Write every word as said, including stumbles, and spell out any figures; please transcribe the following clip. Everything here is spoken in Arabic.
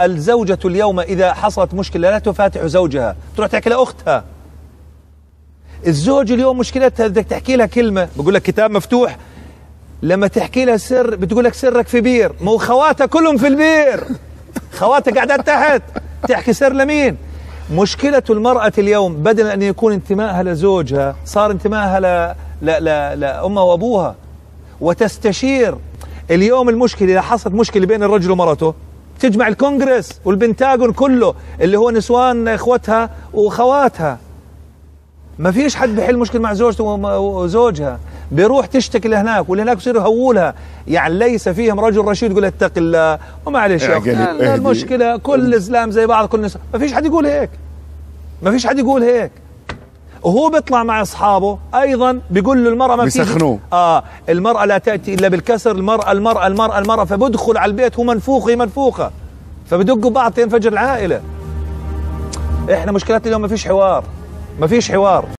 الزوجة اليوم إذا حصلت مشكلة لا تفاتح زوجها، تروح تحكي لأختها. الزوج اليوم مشكلتها بدك تحكي لها كلمة، بقول لك كتاب مفتوح. لما تحكي لها سر بتقول لك سرك في بير، مو خواتها كلهم في البير، خواتها قاعدات تحت، تحكي سر لمين؟ مشكلة المرأة اليوم بدل أن يكون انتمائها لزوجها صار انتمائها ل... ل... ل... لأمها وأبوها، وتستشير. اليوم المشكلة إذا حصلت مشكلة بين الرجل ومرته تجمع الكونغرس والبنتاغون كله اللي هو نسوان إخوتها وخواتها. ما فيش حد بيحل مشكلة مع زوجته وزوجها، بيروح تشتكي لهناك واللي هناك بصيروا يهولها. يعني ليس فيهم رجل رشيد يقول اتق الله ومعلش يا اخي المشكلة كل الزلام زي بعض كل نسوان. ما فيش حد يقول هيك، ما فيش حد يقول هيك. وهو بيطلع مع اصحابه ايضا بيقول له المرأة ما فيش، بيسخنوه. اه المرأة لا تأتي الا بالكسر، المرأة المرأة المرأة المرأة، فبدخل على البيت هو منفوخ هي منفوخة، فبدقوا بعض تنفجر العائلة. احنا مشكلتنا اليوم ما فيش حوار، ما فيش حوار.